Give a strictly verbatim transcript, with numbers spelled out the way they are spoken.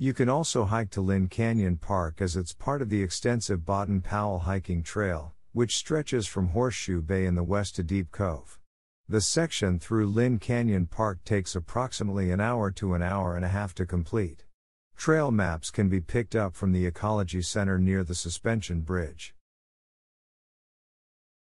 You can also hike to Lynn Canyon Park as it's part of the extensive Baden Powell Hiking Trail, which stretches from Horseshoe Bay in the west to Deep Cove. The section through Lynn Canyon Park takes approximately an hour to an hour and a half to complete. Trail maps can be picked up from the Ecology Centre near the Suspension Bridge.